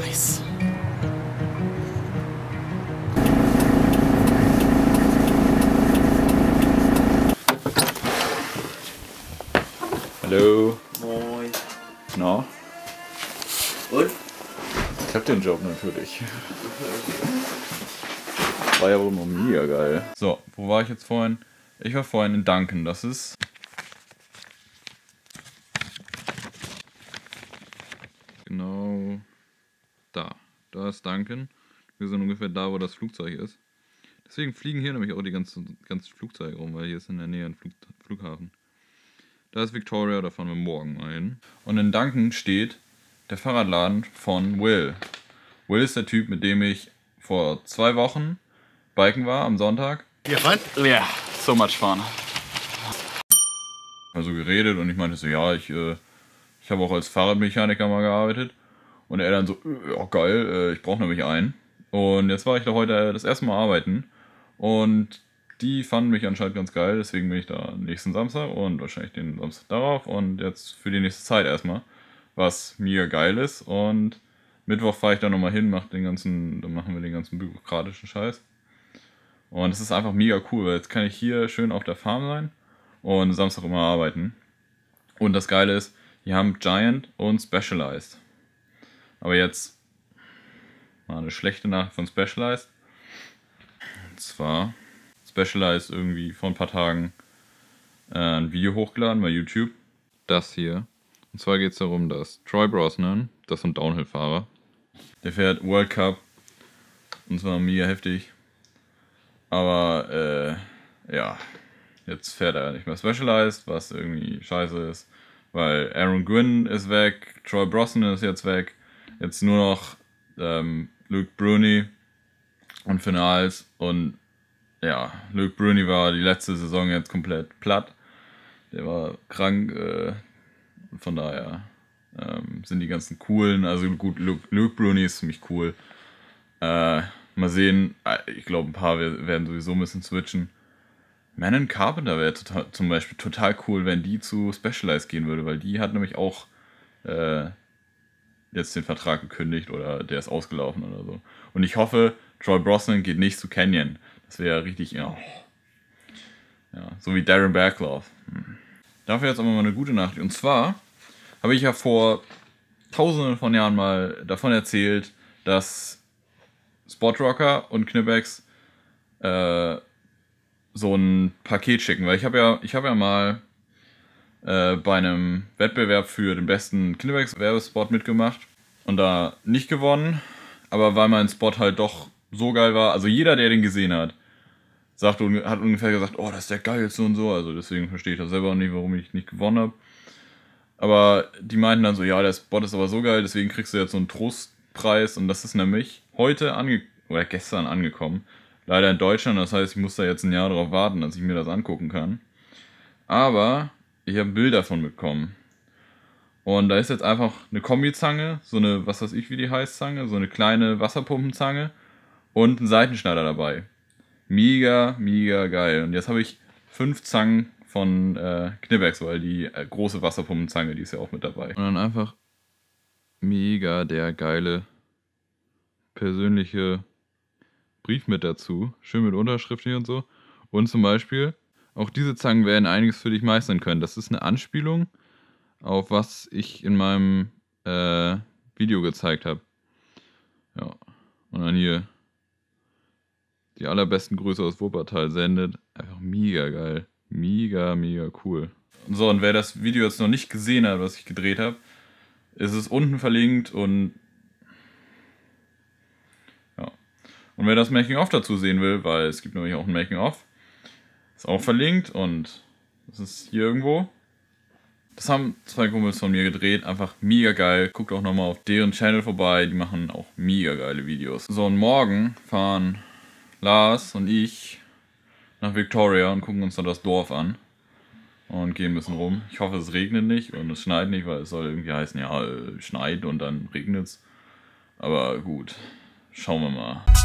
Nice. Hallo. Moin. Na? Und? Ich hab den Job natürlich. War ja wohl mal mega geil. So, wo war ich jetzt vorhin? Ich war vorhin in Duncan, das ist... Genau da. Da ist Duncan. Wir sind ungefähr da, wo das Flugzeug ist. Deswegen fliegen hier nämlich auch die ganzen Flugzeuge rum, weil hier ist in der Nähe ein Flughafen. Da ist Victoria, da fahren wir morgen mal hin. Und in Duncan steht der Fahrradladen von Will. Will ist der Typ, mit dem ich vor 2 Wochen biken war, am Sonntag. Ja, fun? Yeah, so much fun. Also geredet und ich meinte so, ja, ich habe auch als Fahrradmechaniker mal gearbeitet. Und er dann so, oh geil, ich brauche nämlich einen. Und jetzt war ich da heute das erste Mal arbeiten. Und die fanden mich anscheinend ganz geil, deswegen bin ich da nächsten Samstag und wahrscheinlich den Samstag darauf. Und jetzt für die nächste Zeit erstmal, was mir geil ist. Und Mittwoch fahre ich da nochmal hin, dann machen wir den ganzen bürokratischen Scheiß. Und es ist einfach mega cool, weil jetzt kann ich hier schön auf der Farm sein und Samstag immer arbeiten. Und das Geile ist, die haben Giant und Specialized. Aber jetzt mal eine schlechte Nachricht von Specialized. Und zwar, Specialized irgendwie vor ein paar Tagen ein Video hochgeladen bei YouTube. Das hier. Und zwar geht es darum, dass Troy Brosnan, das ist ein Downhill-Fahrer, der fährt World Cup. Und zwar mega heftig. Aber ja, jetzt fährt er nicht mehr Specialized, was irgendwie scheiße ist. Weil Aaron Gwynn ist weg, Troy Brosnan ist jetzt weg, jetzt nur noch Luke Bruni und Finals. Und ja, Luke Bruni war die letzte Saison jetzt komplett platt. Der war krank, von daher sind die ganzen coolen, also gut, Luke Bruni ist ziemlich cool. Mal sehen, ich glaube ein paar werden sowieso ein bisschen switchen. Manon Carpenter wäre zum Beispiel total cool, wenn die zu Specialized gehen würde, weil die hat nämlich auch jetzt den Vertrag gekündigt oder der ist ausgelaufen oder so. Und ich hoffe, Troy Brosnan geht nicht zu Canyon. Das wäre ja richtig, ja. Ja, so wie Darren Backloth. Dafür jetzt aber mal eine gute Nachricht. Und zwar habe ich ja vor tausenden von Jahren mal davon erzählt, dass Spotrocker und Knipex so ein Paket schicken, weil ich habe ja mal bei einem Wettbewerb für den besten Knipex-Werbespot mitgemacht und da nicht gewonnen, aber weil mein Spot halt doch so geil war, also jeder, der den gesehen hat, sagt, hat ungefähr gesagt, oh, das ist der geilste und so, also deswegen verstehe ich das selber nicht, warum ich nicht gewonnen habe. Aber die meinten dann so, ja, der Spot ist aber so geil, deswegen kriegst du jetzt so einen Trostpreis und das ist nämlich heute oder gestern angekommen. Leider in Deutschland, das heißt, ich muss da jetzt ein Jahr drauf warten, dass ich mir das angucken kann. Aber ich habe Bilder davon bekommen. Und da ist jetzt einfach eine Kombizange, so eine, was weiß ich, wie die heißt, Zange, so eine kleine Wasserpumpenzange und ein Seitenschneider dabei. Mega, mega geil. Und jetzt habe ich 5 Zangen von Knipex, weil die große Wasserpumpenzange, die ist ja auch mit dabei. Und dann einfach mega der geile persönliche Brief mit dazu, schön mit Unterschrift hier und so. Und zum Beispiel, auch diese Zangen werden einiges für dich meistern können. Das ist eine Anspielung auf was ich in meinem Video gezeigt habe. Ja, und dann hier die allerbesten Grüße aus Wuppertal sendet. Einfach mega geil. Mega, mega cool. So, und wer das Video jetzt noch nicht gesehen hat, was ich gedreht habe, ist es unten verlinkt und wer das Making-of dazu sehen will, weil es gibt nämlich auch ein Making-of, ist auch verlinkt und das ist hier irgendwo. Das haben 2 Kumpels von mir gedreht, einfach mega geil. Guckt auch nochmal auf deren Channel vorbei, die machen auch mega geile Videos. So, und morgen fahren Lars und ich nach Victoria und gucken uns dann das Dorf an und gehen ein bisschen rum. Ich hoffe, es regnet nicht und es schneit nicht, weil es soll irgendwie heißen, ja, schneit und dann regnet's. Aber gut, schauen wir mal.